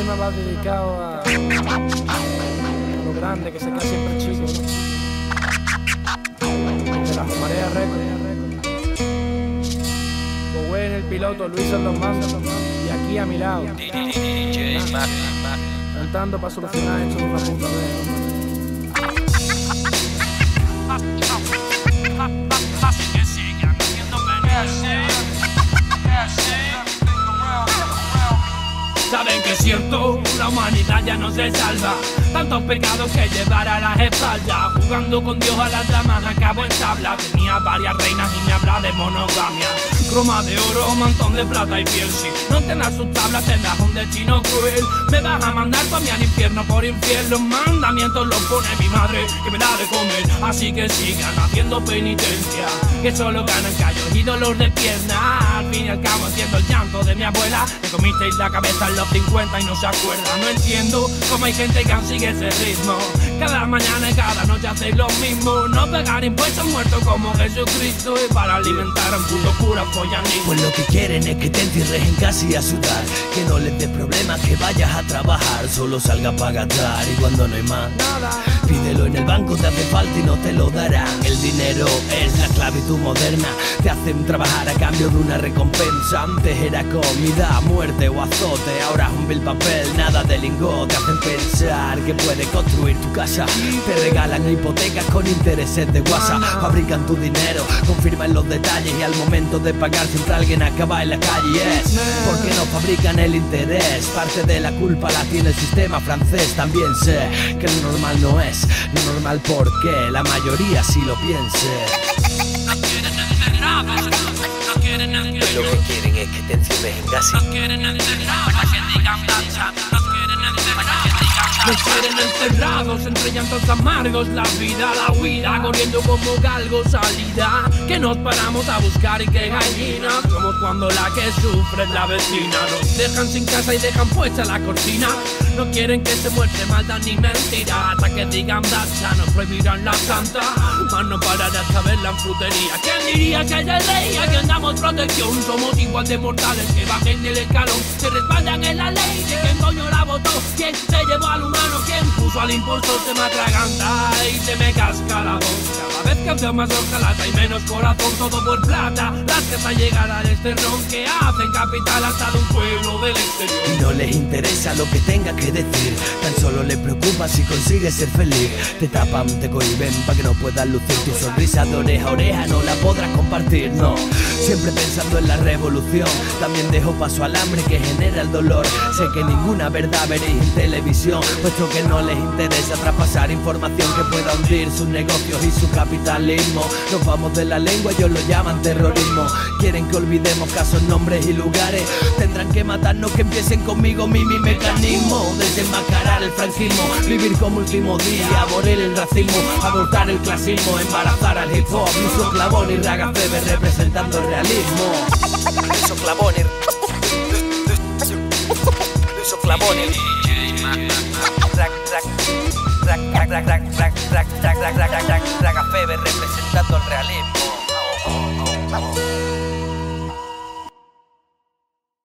tema va dedicado a lo grande que se queda siempre chico, ¿no? De las mareas récord. Lo bueno, el piloto Luis Oklavón, y aquí a mi lado cantando para solucionar esto de una puta vez. Saben que siento, la humanidad ya no se salva. Tantos pecados que llevar a las espaldas. Jugando con Dios a las damas, acabo en tabla. Tenía varias reinas y me habla de monogamia. Croma de oro, montón de plata y piel. Si no tengas sus tablas, tendrás un destino cruel. Me vas a mandar también al infierno por infierno. Los mandamientos los pone mi madre, que me da de comer. Así que sigan haciendo penitencia, que solo ganan callos y dolor de pierna. Al fin y al cabo entiendo el llanto de mi abuela. Le comisteis la cabeza en los 50 y no se acuerda. No entiendo cómo hay gente que aún sigue ese ritmo. Cada mañana y cada noche hacéis lo mismo. No pagar impuestos muertos como Jesucristo. Y para alimentar a un puto cura follanismo. Pues lo que quieren es que te entierres en casa y a sudar. Que no les des problemas, que vayas a trabajar. Solo salga para gastar y cuando no hay más nada, pídelo en el banco, te hace falta y no te lo darán. El dinero es la esclavitud moderna. Te hacen trabajar a cambio de una recompensa. Antes era comida, muerte o azote. Ahora es un vil papel, nada de lingote. Hacen pensar que puedes construir tu casa. Te regalan hipotecas con intereses de guasa. Fabrican tu dinero, confirman los detalles. Y al momento de pagar siempre alguien acaba en la calle. Es porque no fabrican el interés. Parte de la culpa la tiene el sistema francés. También sé que lo normal no es lo normal porque la mayoría sí lo piense. Lo que quieren es que te encierres en casa. Nos quieren encerrados, para que digan danza. Nos quieren encerrados, entre llantos amargos. La vida, la huida, corriendo como galgo, salida. Que nos paramos a buscar y que gallinas somos cuando la que sufre es la vecina. Nos dejan sin casa y dejan puesta la cortina. No quieren que se muestre maldad ni mentira. Hasta que digan danza, nos prohibirán la santa. Más no pararé hasta verla en frutería. ¿Quién diría que ella reía? Que andamos protección, somos igual de mortales. Que bajen del escalón, se respaldan en la ley. ¿De quién coño la votó? ¿Quién se llevó al humano? ¿Quién puso al impostor? Se me atraganta y se me casca la voz. Cada vez que veo más hojalata y menos corazón. Todo por plata, las que hasta llegar al exterrón. Que hacen capital hasta de un pueblo del exterior. Y no les interesa lo que tenga que decir. Tan solo les preocupa si consigues ser feliz. Te tapan, te cohiben para que no puedas lucir. Tu sonrisa de oreja a oreja no la podrás compartir, no. Siempre pensando en la revolución. También dejo paso al hambre que genera el dolor. Sé que ninguna verdad veréis en televisión, puesto que no les interesa traspasar información que pueda hundir sus negocios y su capitalismo. Nos vamos de la lengua, ellos lo llaman terrorismo. Quieren que olvidemos casos, nombres y lugares. Tendrán que matarnos, que empiecen conmigo mi mecanismo. Desenmascarar el franquismo, vivir como último día, abolir el racismo, abortar el clasismo, embarazar al hip hop. Luis Oklavón y Raga Febe representando el realismo. Luis Oklavón y Raga Febe representando el realismo.